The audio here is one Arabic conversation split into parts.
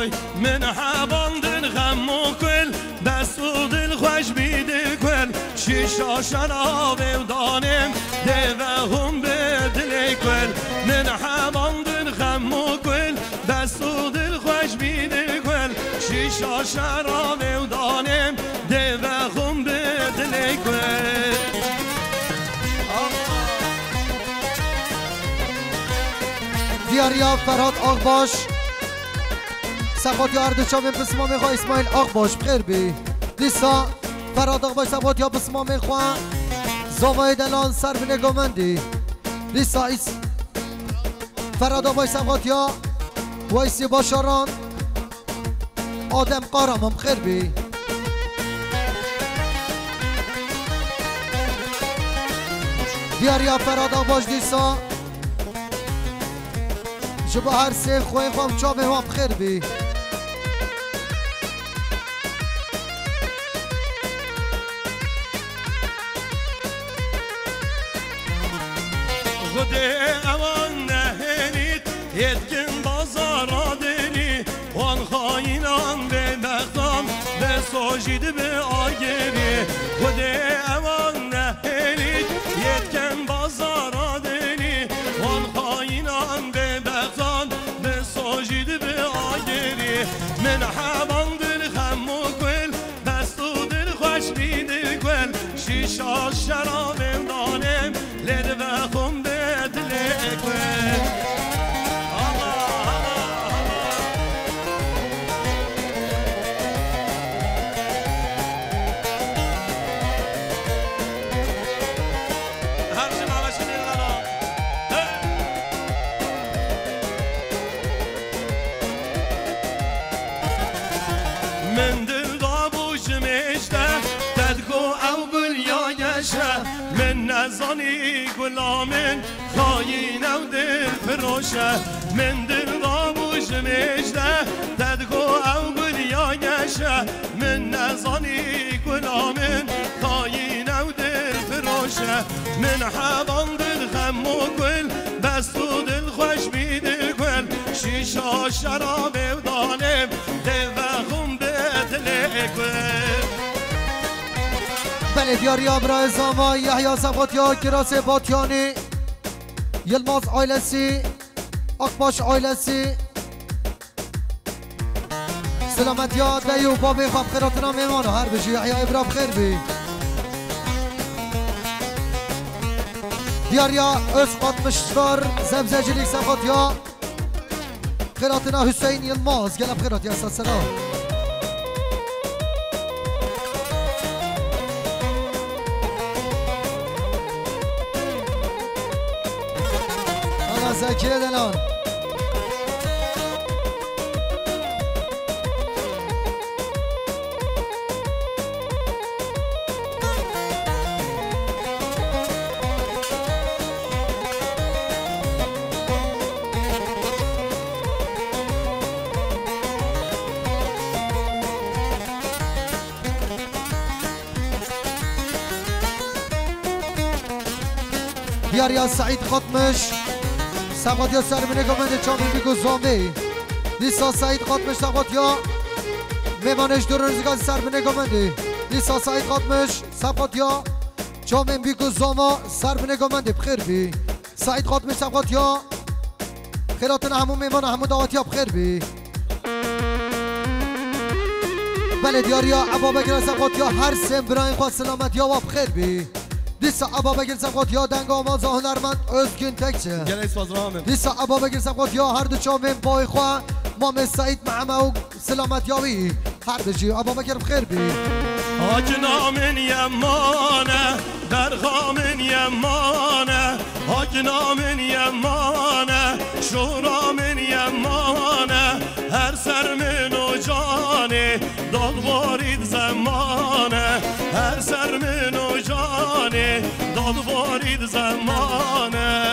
خوي من حبان دن غمو كل دستو دل خوش بيدي كل شيشا شراب ودانم دوهم بدلي كل من حبان دن غمو كل دستو دل خوش بيدي كل شيشا شراب ودانم دوهم بدلي كل دیاریا فرهاد آغباش سخوات یا اردوشا من بسما میخوا اسماعیل آغباش بخیر بی دیسا فرهاد آغباش سخوات یا بسما میخوا زوای دلان سر به نگامندی دیسا فرهاد آغباش سخوات یا ویسی باشاران آدم قارم هم بخیر بی دیاریا فرهاد آغباش دیسا شبه هر سه خوی خوام چابه هم بخیر بی خده اوان نهنید یدکن بازارا دنی وان خاینان به بختم به ساجید به آگه بی خده اوان نهنید یدکن بازارا دنی وان خاینان به من حبان دل غم و گل دست و دل خوش بیدی گل شیشا شرابم دانم لد و خم به دل گل زانی گلامن خاین او دل فروشه من دل دابوش میشته ددگو او گلیا گشه من نزانی گلامن خاین او دل فروشه من حبان دل خم و گل دست و دل خوش بیدل گل شیشا شراب و دانم دو خم بدل گل بله دیاری امراه زامای یحیی سباتیا کراس باتیانی یلماز عائلسی اقباش عائلسی سلامتیا دیو بابی خواب خیراتنا میمان هر بشی یحیی ابرا بخیر بی دیاریا اسقاط مشتار زمزجیلیک سباتیا خیراتنا حسین یلماز گل بخیراتی استاد سلام زکیه دلان دیار یا سعید خاتمش سقاط یا سر بینه گمنده چامی بیگو زامه لیسا سعید خاتمش سقاط یا میمانش دور روزگان سر بینه گمنده لیسا سعید خاتمش سقاط یا چامی بیگو زاما سر بینه گمنده بخیر بی سعید خاتمش سقاط یا خیراتن همون میمان همون دعاتی ها بخیر بی بله دیاریا عبا بگیر سقاط یا هر سم براین خواه سلامت یا و بخیر بی دیسا عبابگیر سبقات یا دنگ آماز هنرمند ازگین تکچه دیسا عبابگیر سبقات یا هر دو چامین بای خواه مام سعید معمه و سلامت یاوی هر دو جی عبابگیر بخیر بی آجنا من یمانه درخوا من یمانه آجنا من یمانه شورا من یمانه هر سر من و جانه دادوارید زمانه هر سر من و جانه دادوارید زمانه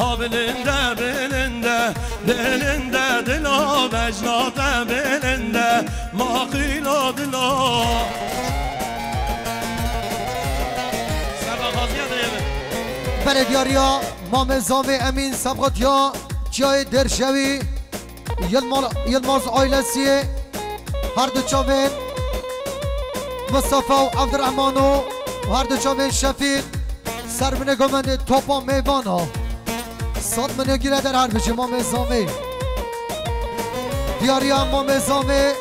ها بلنده بلنده دلنده دلا بجناته بلنده ما قیلا دلا برد یاریا مامزام امین صبغت یا جای درشوی یلماز آیلسی هر دو چاوین مصطفی و عبدالرحمن و هر دو چاوین شفیق سرمنه گمند توپا میوان ها صد منه گیره در هر بچه مامزامی دیاریا مامزامی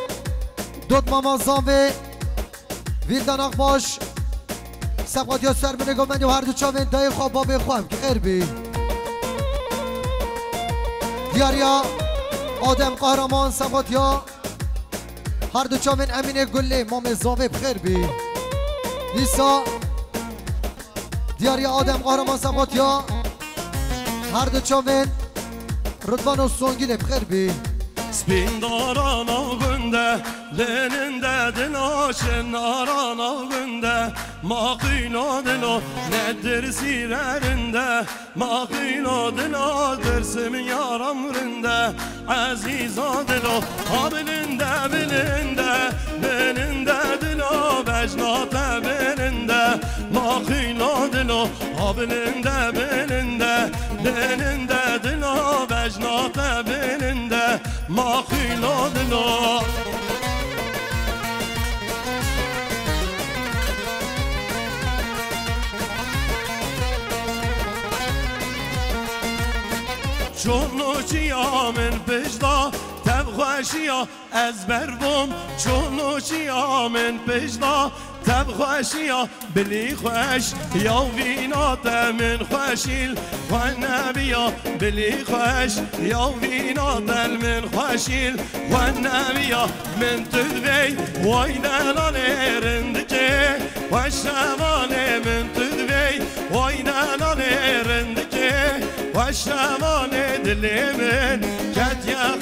دود مامزامی ویلدن اخباش صبغت یا سرمنه گمند و هر دو چاوین دای خواب بابی خواهم که خیر بی دیاریا آدم قهرمان صبغت یا هر دو چامن امین گله مام زاوی بخیر بی نیسا دیاری آدم قهرمان صبغت یا هر دو چامن رضوان و سونگیل بخیر بی سپین داران آگنده لننده دل آشن آران آگنده ما قینا دلا ندر سیررنده ما قینا دلا درسم یارم رنده عزیزا دلا ها بلنده بلنده بلنده دلا بجناته بلنده ما قینا دلا ها بلنده بلنده بلنده دلا بجناته بلنده ما قینا دلا چونو چیا من پشدا تب خوشیا از بربم چونو چیا من پشدا تب خوشیا بلی خوش یا وینات من خوشیل خانه بیا بلی خوش یا وینات من خوشیل خانه بیا من تدوی وای دلانه رندکه خوش روانه من تدوی وای دلانه رندکه وشمان دل من کت یا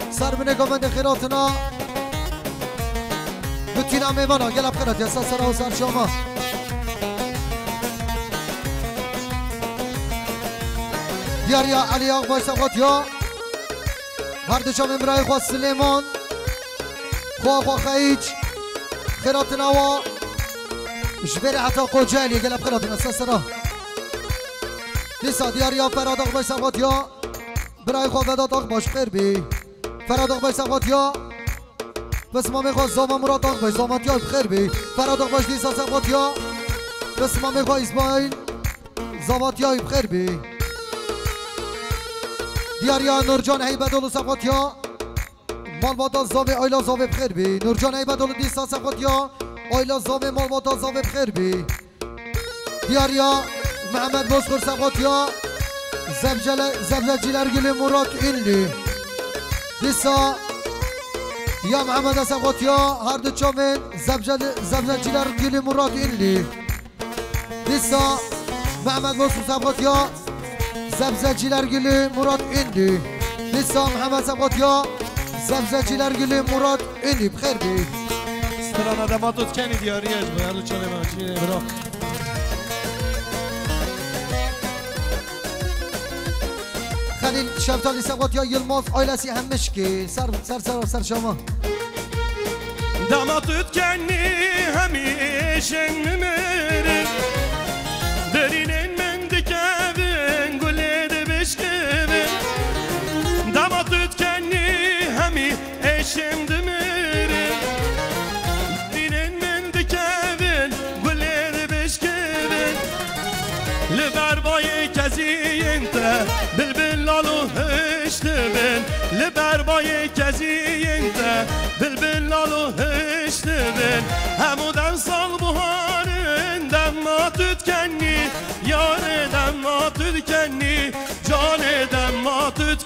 سرمنه گومند خیراتنا بطینا میوانا گلب خیرات یا سرسره و سرشاما دیار یا علی آقبای صبغت یا هر دو چاوین برای خواه سلیمان خواه خیج خیراتنا و جبیر حتا قوجالی گلب خیراتنا سرسره لیسا دیاریا فراد آقبای صبغت یا برای خواه وداد آقباش خیر بی فراد آقبای صبغت یا بسم ما میخواه زاما مراد آقبای زامت یا خیر بی فراد آقباش لیسا صبغت یا بسم ما میخواه اسماعیل زامت یا خیر بی دیاریا نورجان هیبدولو صبغت یا مالبادا زاوه آیلا زاوه بخیر بی نورجان هیبدولو لیسا صبغت یا آیلا زاوه مالبادا زاوه بخیر بی دیاریا محمد بوزخور صبغت یا زبلجیلرگیل مراد اینلی دیسا یا محمد صبغت یا هر دو چامن زبلجیلرگیل مراد اینلی دیسا محمد بوزخور صبغت یا زبلجیلرگیل مراد اینلی دیسا محمد صبغت یا زبلجیلرگیل مراد اینلی بخیر بی ستران ادماتوت کنی دیاری اجبه هلو چانه منشی برا خلیل شفتالی صبغت یا یلماز آیلسی همشکی سر شما دماتت کنی همیشه میمیرم درینین من دکبن گله دبشکبن دماتت کنی همیشه میمیرم درینین من دکبن گله دبشکبن لبربای کسی انت بلبلالو هشتبن لبربای کسی انت بلبلالو هشتبن همو دم سال بهارن دماتت کنی یار دماتت کنی جان دماتت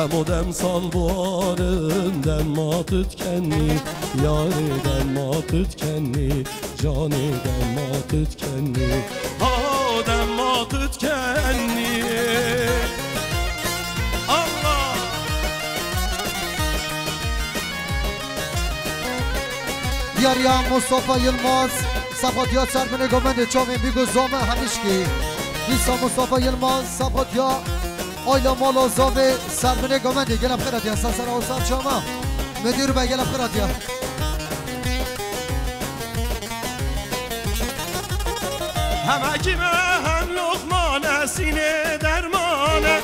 همودم سالبارندم ما تتکنی یاریدم ما تتکنی جانیدم ما تتکنی هادم ما تتکنی یاریم مصطفی یلماز صفاتیا سرمنه گمنده چامین بیگو زامه همیشکی نیسا مصطفی یلماز صفاتیا آیلا مالا زامه سرمنه گمنده گلم خیراتیا سسر آسان چامه مدیر به گلم خیراتیا هم حکیمه هم لقمانه سینه درمانه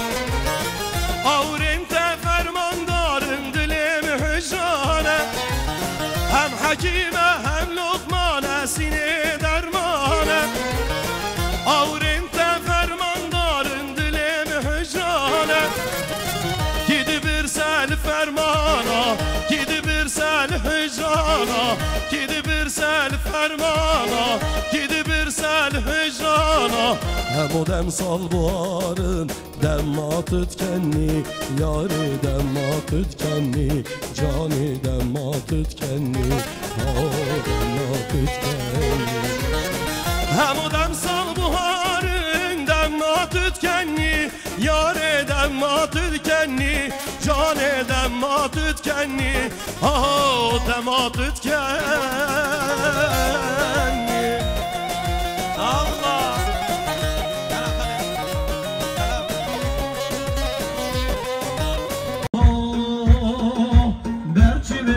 آورم ته فرمان دارم دلم حجانه هم حکیمه هم لقمانه سینه درمانه آورم ته فرمان دارم دلم حجانه گیدی برسل فرمانا گیدی برسل حجانا گیدی برسل فرمانا گیدی برسل حجانا همودم سالبارن دما تتکنی یاری دما تتکنی جانی دما تتکنی دما تتکنی همودم سالبارن دما تتکنی یاری دما تتکنی جانی دما تتکنی دما تتکنی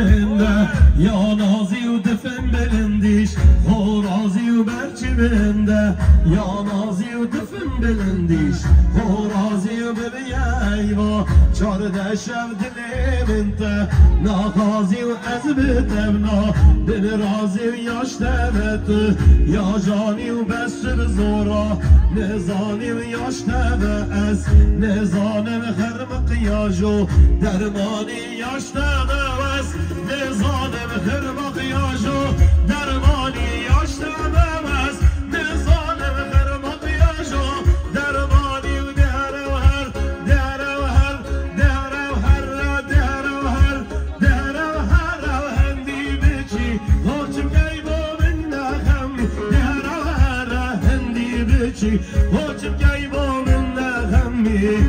الله یا نازی و دفن بلندیش خورازی و برچی بنده یا نازی و دفن بلندیش خورازی و ببیه ایوا چارده شب دلی منته ناخازی و از بدمنا دل رازی و یاشته بته یا جانی و بسته بزورا نزانی و یاشته به از نزانم خرمق یاجو درمانی یاشته به از نزانم خرمق یاجو درمانی یاشته به از نزانم خرمق یاجو درمانی و دهره و هر دهره و هر دهره و هر دهره و هر دهره و هر و هندی بچی خوچم گیبو من نخم دهره و هر هندی بچی خوچم گیبو من نخمی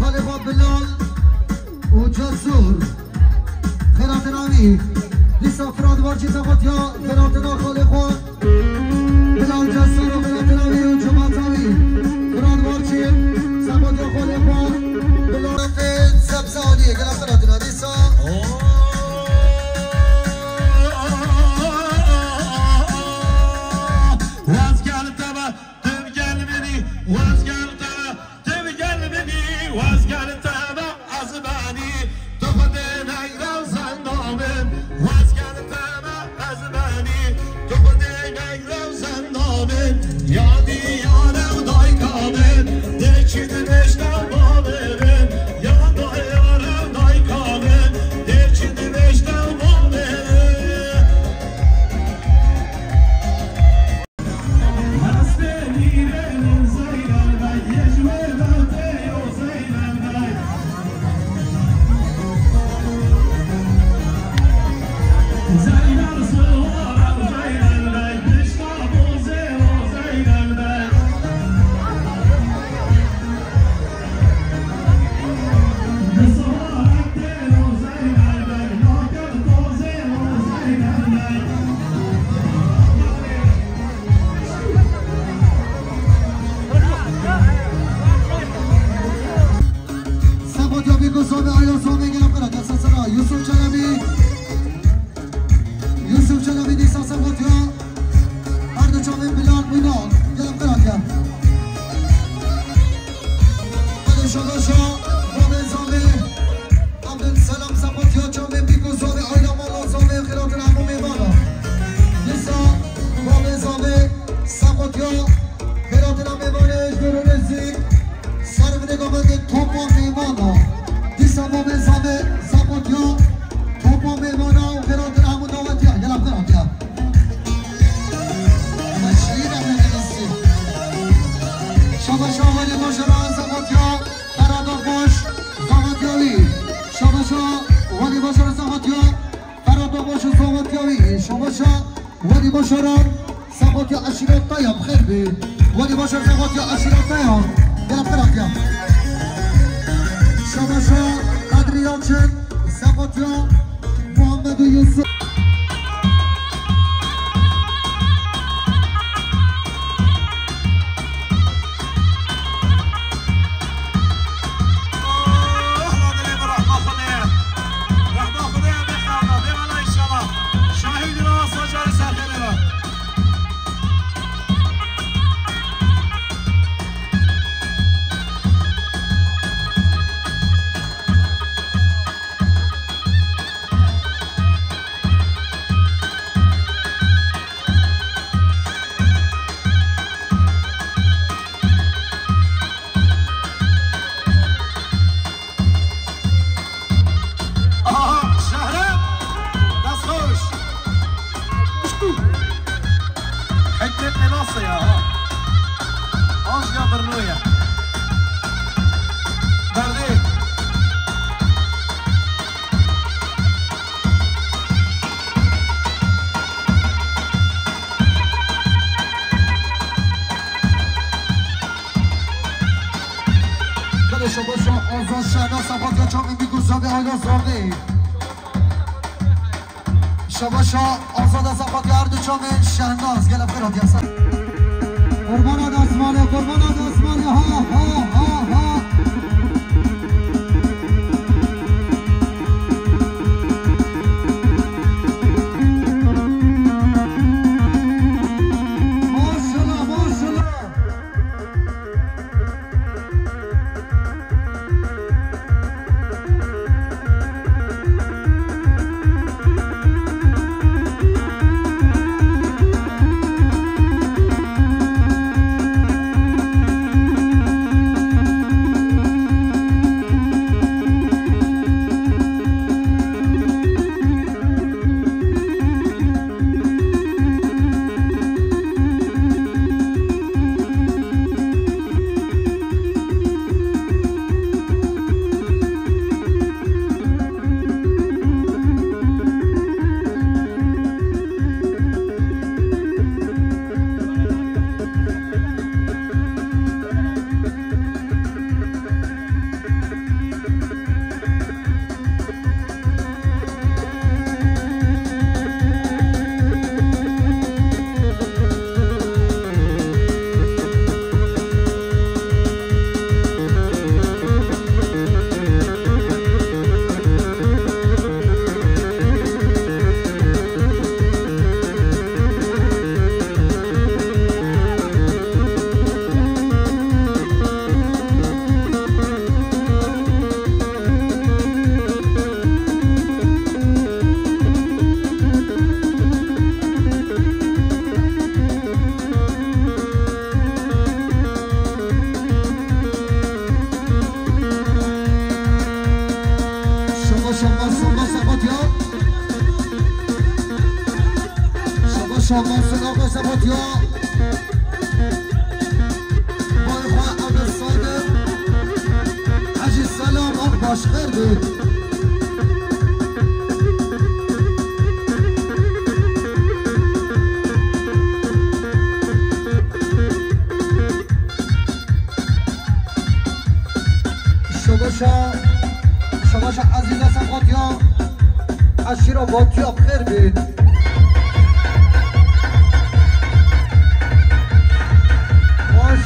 خالقا بلال و جسور خیرات نامی لیسا فراد بارچی زفاتیا خیرات نا خالقا بلال جسور و خیرات نامی و جمعت نامی فراد بارچی زفاتیا خالقا بلال زبزانی خیرات نا لیسا Sabot yo, topo me mona, pero te amo no me tiene la pena. شماشا ودي بشرا سقط يا عشيرة طيب خير بي ودي بشر سقط يا عشيرة طيب يا فرق يا شماشا قدري يانشن سقط يا محمد يوسف شباشا آزاد از آفات گرد چومن شهناز گل افراد یاسا قربان آسمانه قربان آسمانه ها ها ها ها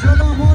Shalom.